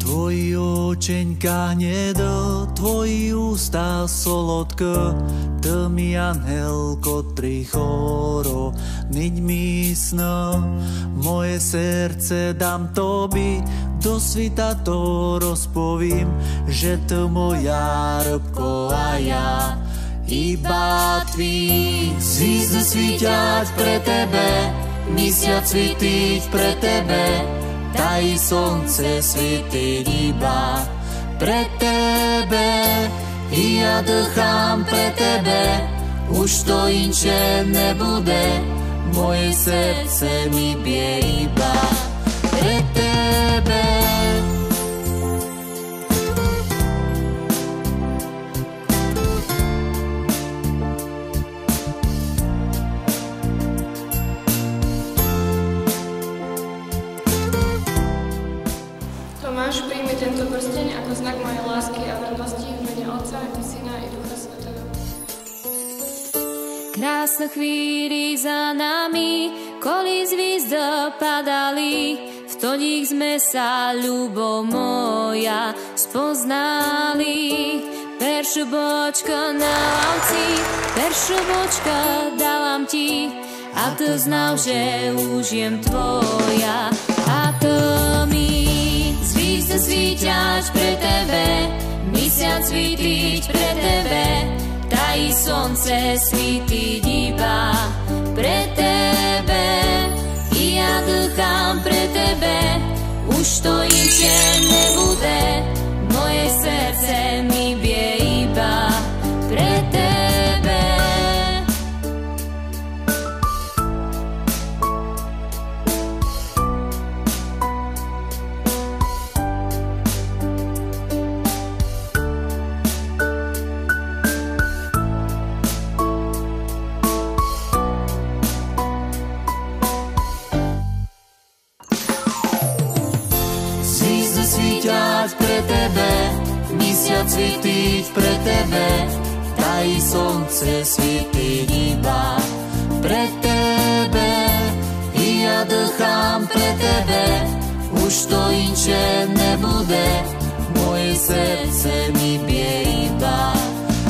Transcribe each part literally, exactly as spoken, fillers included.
Tvoji očenka hnedo, tvoji ústa solodko, tmý anhelko trichoro, niť mi sno. Moje srdce dám tobi, do svita to rozpovím, že tmo ja, rybko a ja, iba tvý. Zvízdy svíťať pre tebe, misiac svítiť pre tebe, ta i sonce sviti iba pre tebe. I ja dycham pre tebe, už to inče ne bude, moje srdce mi bije iba pre tebe. Tomáš, príjmi tento prsteň ako znak mojej lásky a vernosti v mene Otca i Syna i Ducha Svätého. Krásne chvíli za nami, koli hviezdy padali, v to nich sme sa, ľubo moja, spoznali. Peršu bočka na lavci, peršu bočka dávam ti, a to znal, že už jem tvoja. A to mi zvýzdy svíťať pre tebe, misiac svítiť pre tebe, ta i sonce svítiť iba pre tebe. I ja dýcham pre tebe, už to inče nebude, moje srdce mi bije iba pre tebe. Svíťať pre tebe, misiac svítiť pre tebe, ta i sonce svítiť iba pre tebe. I ja dýcham pre tebe, už to inče nebude, moje srdce mi bije iba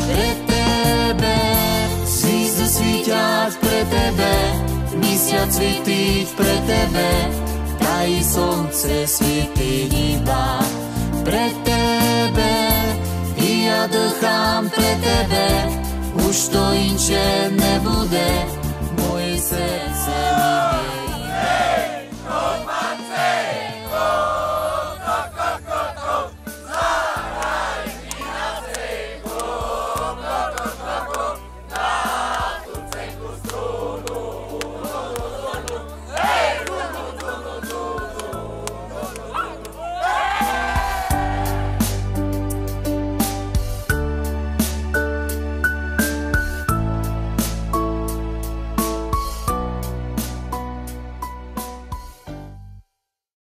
pre tebe. Zvýzdy svíťať pre tebe, misiac svítiť pre tebe, ta i sonce svítiť iba pre tebe. I ja dýcham pre tebe, už to inče nebude, moje srdce mi